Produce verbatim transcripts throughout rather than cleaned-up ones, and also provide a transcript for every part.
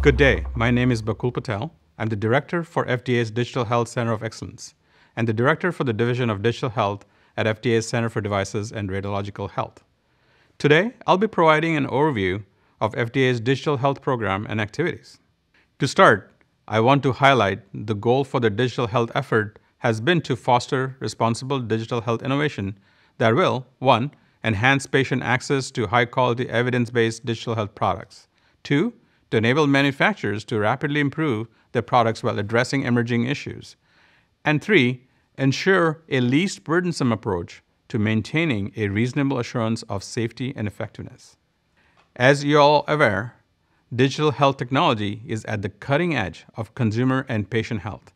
Good day, my name is Bakul Patel. I'm the Director for F D A's Digital Health Center of Excellence and the Director for the Division of Digital Health at F D A's Center for Devices and Radiological Health. Today, I'll be providing an overview of F D A's Digital Health Program and activities. To start, I want to highlight the goal for the digital health effort has been to foster responsible digital health innovation that will, one, enhance patient access to high-quality evidence-based digital health products. Two, to enable manufacturers to rapidly improve their products while addressing emerging issues. And three, ensure a least burdensome approach to maintaining a reasonable assurance of safety and effectiveness. As you're all aware, digital health technology is at the cutting edge of consumer and patient health.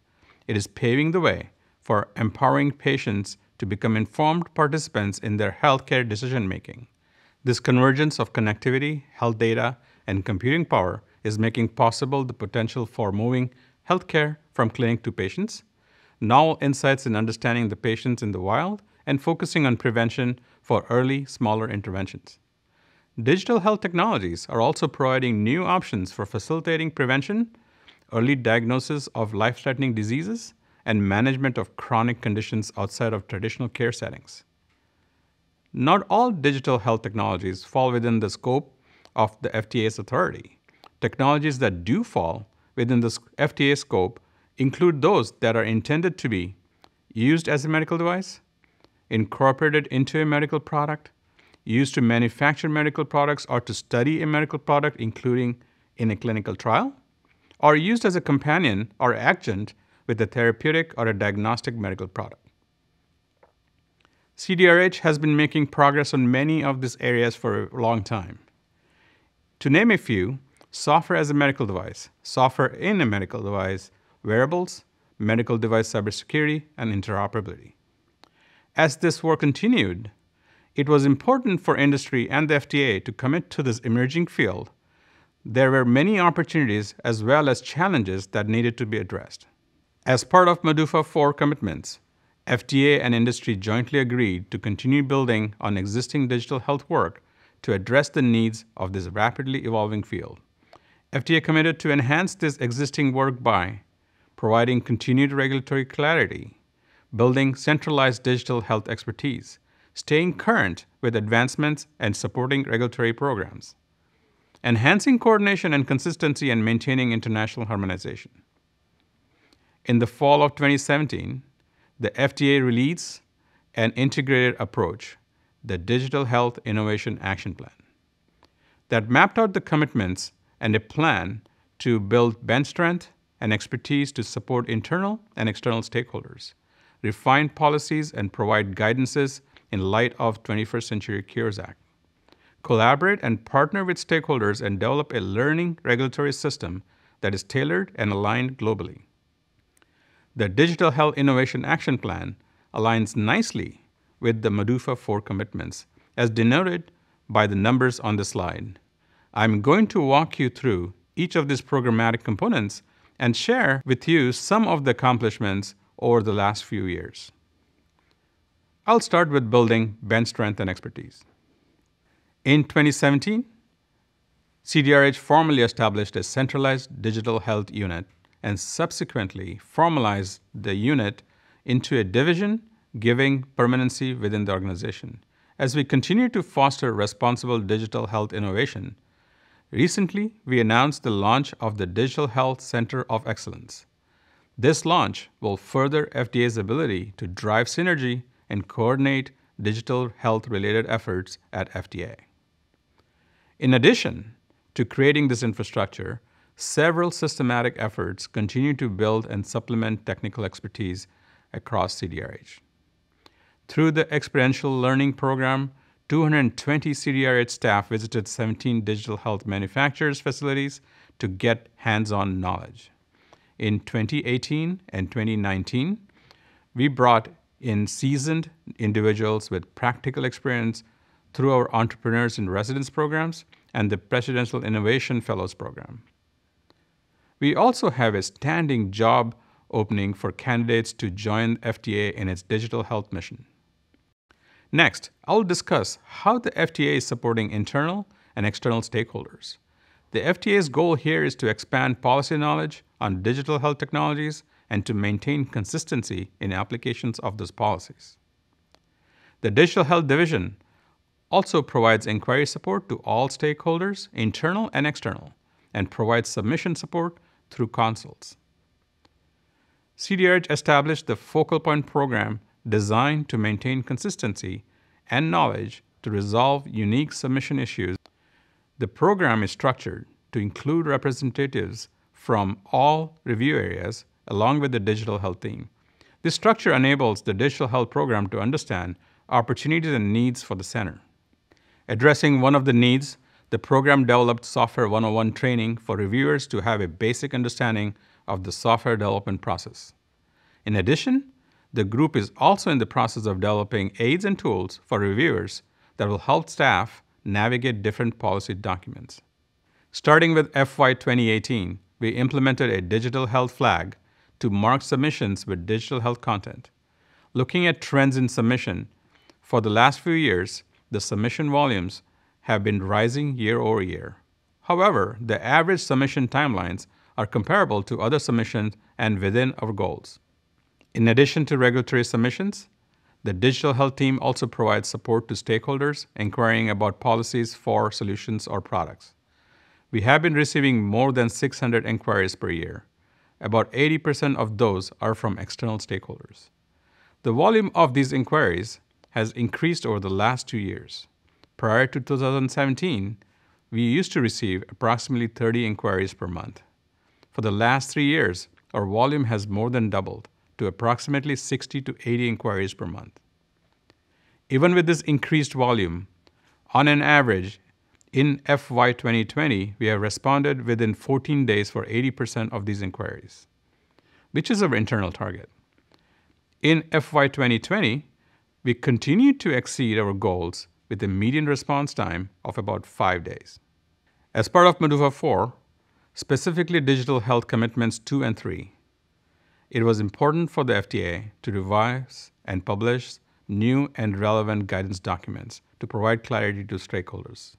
It is paving the way for empowering patients to become informed participants in their healthcare decision-making. This convergence of connectivity, health data, and computing power is making possible the potential for moving healthcare from clinic to patients, novel insights in understanding the patients in the wild, and focusing on prevention for early, smaller interventions. Digital health technologies are also providing new options for facilitating prevention, early diagnosis of life-threatening diseases, and management of chronic conditions outside of traditional care settings. Not all digital health technologies fall within the scope of the F D A's authority. Technologies that do fall within the F D A scope include those that are intended to be used as a medical device, incorporated into a medical product, used to manufacture medical products or to study a medical product, including in a clinical trial, or used as a companion or adjunct with a therapeutic or a diagnostic medical product. C D R H has been making progress on many of these areas for a long time. To name a few, software as a medical device, software in a medical device, wearables, medical device cybersecurity, and interoperability. As this work continued, it was important for industry and the F D A to commit to this emerging field. There were many opportunities as well as challenges that needed to be addressed. As part of M D U F A four commitments, F D A and industry jointly agreed to continue building on existing digital health work to address the needs of this rapidly evolving field. F D A committed to enhance this existing work by providing continued regulatory clarity, building centralized digital health expertise, staying current with advancements and supporting regulatory programs, enhancing coordination and consistency, and maintaining international harmonization. In the fall of twenty seventeen, the F D A released an integrated approach, the Digital Health Innovation Action Plan, that mapped out the commitments and a plan to build bench strength and expertise to support internal and external stakeholders, refine policies, and provide guidances in light of twenty-first Century Cures Act. Collaborate and partner with stakeholders and develop a learning regulatory system that is tailored and aligned globally. The Digital Health Innovation Action Plan aligns nicely with the M D U F A four commitments, as denoted by the numbers on the slide. I'm going to walk you through each of these programmatic components and share with you some of the accomplishments over the last few years. I'll start with building bench strength and expertise. In twenty seventeen, C D R H formally established a centralized digital health unit and subsequently formalized the unit into a division, giving permanency within the organization. As we continue to foster responsible digital health innovation, recently we announced the launch of the Digital Health Center of Excellence. This launch will further F D A's ability to drive synergy and coordinate digital health-related efforts at F D A. In addition to creating this infrastructure, several systematic efforts continue to build and supplement technical expertise across C D R H. Through the Experiential Learning Program, two hundred twenty C D R H staff visited seventeen digital health manufacturers' facilities to get hands-on knowledge. In twenty eighteen and twenty nineteen, we brought in seasoned individuals with practical experience through our Entrepreneurs in Residence Programs and the Presidential Innovation Fellows Program. We also have a standing job opening for candidates to join F D A in its digital health mission. Next, I'll discuss how the F D A is supporting internal and external stakeholders. The F D A's goal here is to expand policy knowledge on digital health technologies and to maintain consistency in applications of those policies. The Digital Health Division also provides inquiry support to all stakeholders, internal and external, and provides submission support through consults. C D R H established the Focal Point Program designed to maintain consistency and knowledge to resolve unique submission issues. The program is structured to include representatives from all review areas along with the digital health team. This structure enables the digital health program to understand opportunities and needs for the center. Addressing one of the needs, the program developed Software one oh one training for reviewers to have a basic understanding of the software development process. In addition, the group is also in the process of developing aids and tools for reviewers that will help staff navigate different policy documents. Starting with F Y twenty eighteen, we implemented a digital health flag to mark submissions with digital health content. Looking at trends in submission, for the last few years, the submission volumes have been rising year over year. However, the average submission timelines are comparable to other submissions and within our goals. In addition to regulatory submissions, the digital health team also provides support to stakeholders inquiring about policies for solutions or products. We have been receiving more than six hundred inquiries per year. About eighty percent of those are from external stakeholders. The volume of these inquiries has increased over the last two years. Prior to two thousand seventeen, we used to receive approximately thirty inquiries per month. For the last three years, our volume has more than doubled to approximately sixty to eighty inquiries per month. Even with this increased volume, on an average, in F Y twenty twenty, we have responded within fourteen days for eighty percent of these inquiries, which is our internal target. In F Y twenty twenty, we continue to exceed our goals with a median response time of about five days. As part of M D U F A four, specifically Digital Health Commitments two and three, it was important for the F D A to revise and publish new and relevant guidance documents to provide clarity to stakeholders.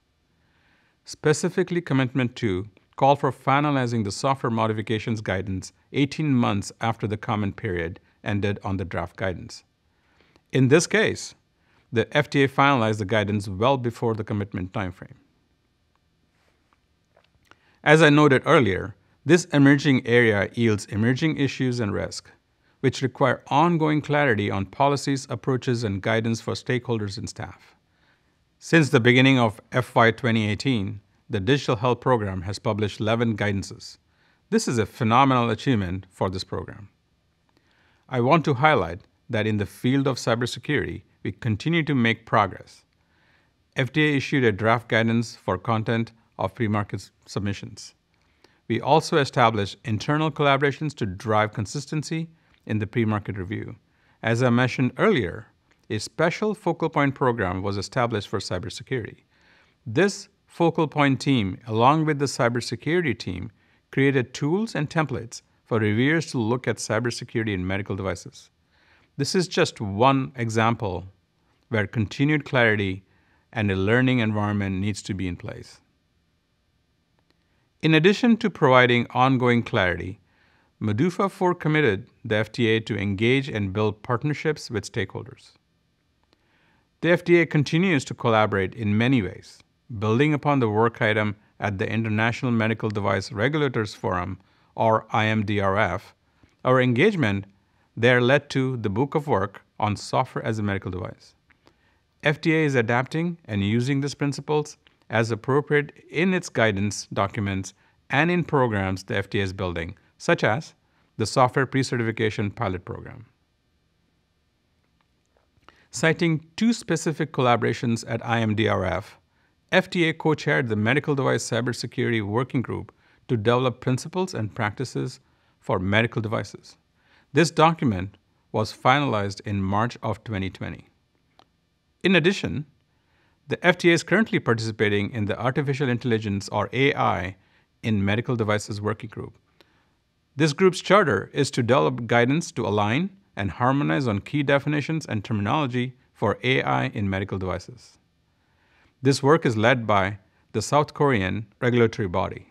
Specifically, Commitment two called for finalizing the software modifications guidance eighteen months after the comment period ended on the draft guidance. In this case, the F D A finalized the guidance well before the commitment timeframe. As I noted earlier, this emerging area yields emerging issues and risks, which require ongoing clarity on policies, approaches, and guidance for stakeholders and staff. Since the beginning of F Y twenty eighteen, the Digital Health Program has published eleven guidances. This is a phenomenal achievement for this program. I want to highlight that in the field of cybersecurity, we continue to make progress. F D A issued a draft guidance for content of pre-market submissions. We also established internal collaborations to drive consistency in the pre-market review. As I mentioned earlier, a special focal point program was established for cybersecurity. This focal point team, along with the cybersecurity team, created tools and templates for reviewers to look at cybersecurity in medical devices. This is just one example where continued clarity and a learning environment needs to be in place. In addition to providing ongoing clarity, M D U F A four committed the F D A to engage and build partnerships with stakeholders. The F D A continues to collaborate in many ways, building upon the work item at the International Medical Device Regulators Forum, or I M D R F. Our engagement there led to the book of work on Software as a Medical Device. F D A is adapting and using these principles as appropriate in its guidance documents and in programs the F D A is building, such as the Software Pre-Certification Pilot Program. Citing two specific collaborations at I M D R F, F D A co-chaired the Medical Device Cybersecurity Working Group to develop principles and practices for medical devices. This document was finalized in March of twenty twenty. In addition, the F D A is currently participating in the Artificial Intelligence, or A I, in Medical Devices Working Group. This group's charter is to develop guidance to align and harmonize on key definitions and terminology for A I in medical devices. This work is led by the South Korean regulatory body.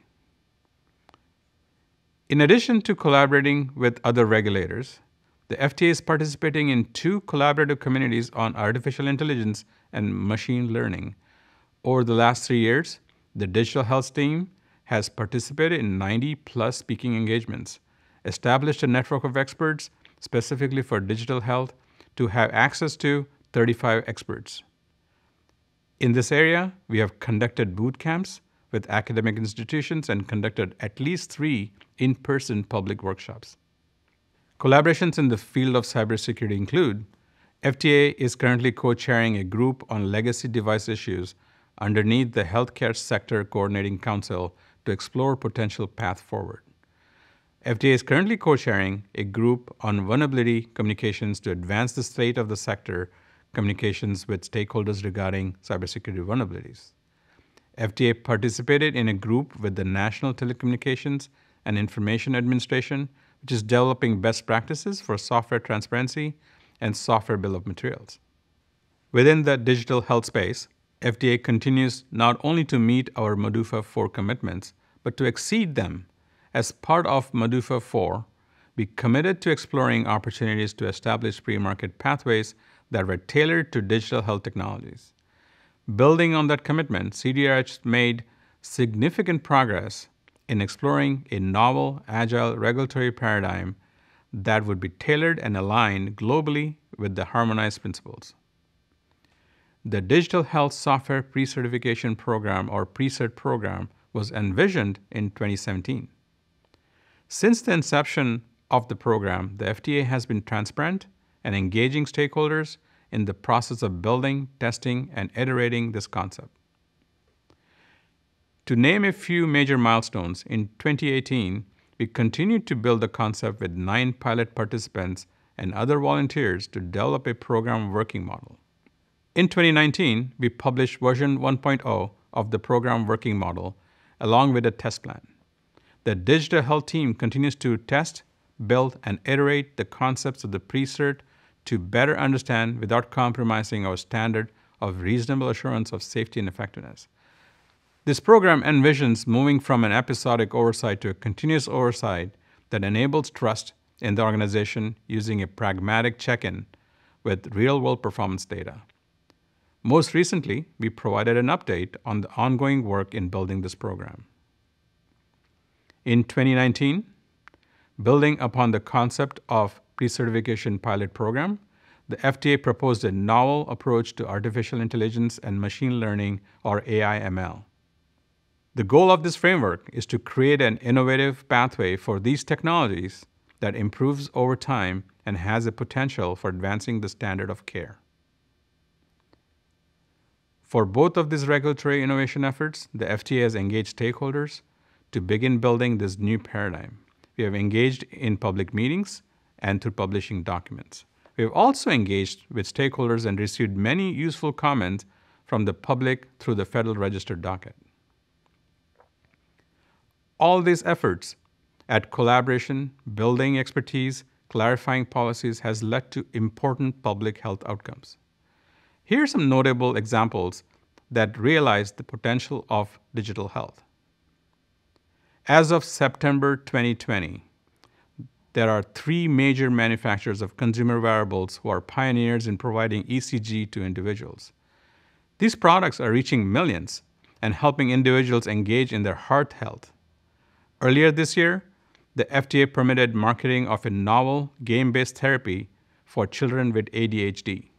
In addition to collaborating with other regulators, the F D A is participating in two collaborative communities on artificial intelligence and machine learning. Over the last three years, the Digital Health team has participated in ninety plus speaking engagements, established a network of experts specifically for digital health to have access to thirty-five experts. In this area, we have conducted boot camps with academic institutions and conducted at least three in-person public workshops. Collaborations in the field of cybersecurity include F D A is currently co-chairing a group on legacy device issues underneath the Healthcare Sector Coordinating Council to explore potential path forward. F D A is currently co-chairing a group on vulnerability communications to advance the state of the sector communications with stakeholders regarding cybersecurity vulnerabilities. F D A participated in a group with the National Telecommunications and Information Administration, which is developing best practices for software transparency and software bill of materials. Within the digital health space, F D A continues not only to meet our MDUFA four commitments, but to exceed them. As part of MDUFA four, we committed to exploring opportunities to establish pre-market pathways that were tailored to digital health technologies. Building on that commitment, C D R H made significant progress in exploring a novel, agile regulatory paradigm that would be tailored and aligned globally with the harmonized principles. The Digital Health Software Pre-Certification Program, or Pre-Cert Program, was envisioned in twenty seventeen. Since the inception of the program, the F D A has been transparent and engaging stakeholders in the process of building, testing, and iterating this concept. To name a few major milestones, in twenty eighteen, we continued to build the concept with nine pilot participants and other volunteers to develop a program working model. In twenty nineteen, we published version one point oh of the program working model, along with a test plan. The digital health team continues to test, build, and iterate the concepts of the pre-cert to better understand without compromising our standard of reasonable assurance of safety and effectiveness. This program envisions moving from an episodic oversight to a continuous oversight that enables trust in the organization using a pragmatic check-in with real-world performance data. Most recently, we provided an update on the ongoing work in building this program. In twenty nineteen, building upon the concept of pre-certification pilot program, the F D A proposed a novel approach to artificial intelligence and machine learning, or A I M L. The goal of this framework is to create an innovative pathway for these technologies that improves over time and has a potential for advancing the standard of care. For both of these regulatory innovation efforts, the F D A has engaged stakeholders to begin building this new paradigm. We have engaged in public meetings and through publishing documents. We have also engaged with stakeholders and received many useful comments from the public through the Federal Register docket. All these efforts at collaboration, building expertise, clarifying policies has led to important public health outcomes. Here are some notable examples that realize the potential of digital health. As of September twenty twenty, there are three major manufacturers of consumer wearables who are pioneers in providing E C G to individuals. These products are reaching millions and helping individuals engage in their heart health. Earlier this year, the F D A permitted marketing of a novel game-based therapy for children with A D H D.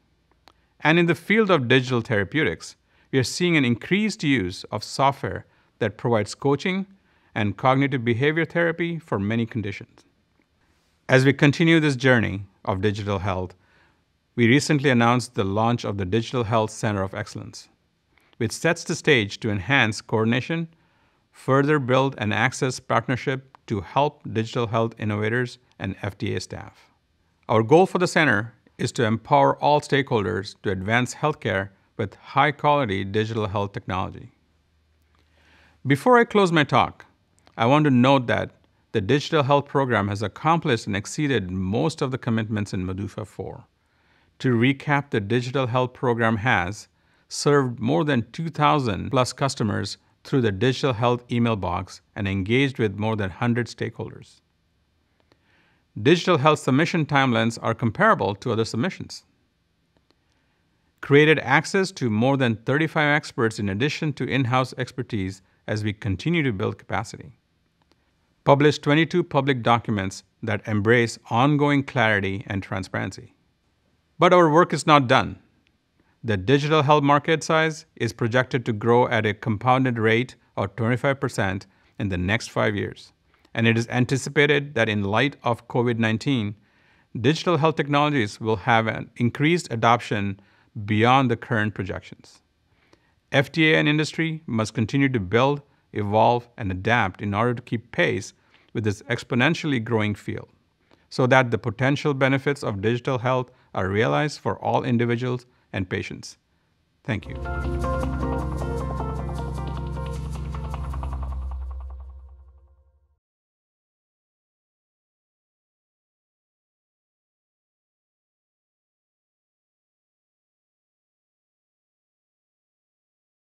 And in the field of digital therapeutics, we are seeing an increased use of software that provides coaching and cognitive behavior therapy for many conditions. As we continue this journey of digital health, we recently announced the launch of the Digital Health Center of Excellence, which sets the stage to enhance coordination, further build and access partnership to help digital health innovators and F D A staff. Our goal for the center is to empower all stakeholders to advance healthcare with high-quality digital health technology. Before I close my talk, I want to note that the Digital Health Program has accomplished and exceeded most of the commitments in MDUFA four. To recap, the Digital Health Program has served more than two thousand plus customers through the Digital Health email box and engaged with more than one hundred stakeholders. Digital Health submission timelines are comparable to other submissions. Created access to more than thirty-five experts in addition to in-house expertise as we continue to build capacity. Published twenty-two public documents that embrace ongoing clarity and transparency. But our work is not done. The digital health market size is projected to grow at a compounded rate of twenty-five percent in the next five years. And it is anticipated that in light of COVID nineteen, digital health technologies will have an increased adoption beyond the current projections. F D A and industry must continue to build, evolve, and adapt in order to keep pace with this exponentially growing field, so that the potential benefits of digital health are realized for all individuals and patients. Thank you.